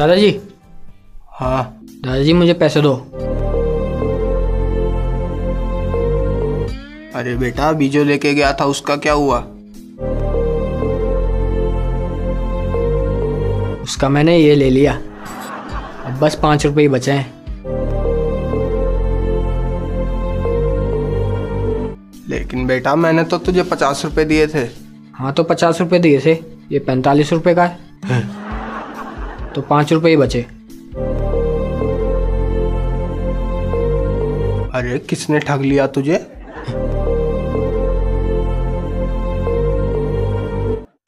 दादाजी। हाँ दादाजी, मुझे पैसे दो। अरे बेटा, बीजो लेके गया था, उसका क्या हुआ? उसका मैंने ये ले लिया, अब बस 5 रुपये ही बचे हैं। लेकिन बेटा, मैंने तो तुझे 50 रुपये दिए थे। हाँ तो 50 रुपये दिए थे, ये 45 रुपये का है, तो 5 रुपये ही बचे। अरे किसने ठग लिया तुझे?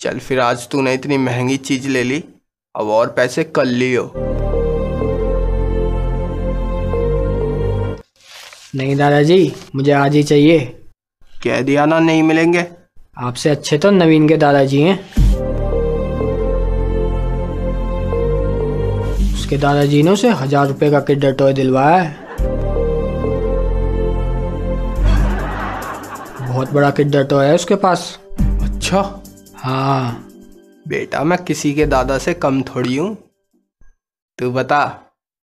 चल फिर, आज तूने इतनी महंगी चीज ले ली, अब और पैसे कल लियो। नहीं दादाजी, मुझे आज ही चाहिए। कह दिया ना नहीं मिलेंगे। आपसे अच्छे तो नवीन के दादाजी हैं। उसके दादाजी ने उसे 1000 रुपये का किंडर टॉय दिलवाया है। बहुत बड़ा किंडर टॉय है उसके पास। अच्छा। हाँ बेटा, मैं किसी के दादा से कम थोड़ी हूँ। तू बता,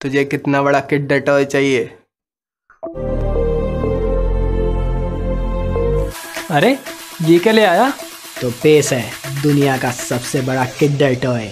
तुझे कितना बड़ा किंडर टॉय चाहिए? अरे ये क्या ले आया? तो पेश है दुनिया का सबसे बड़ा किंडर टॉय।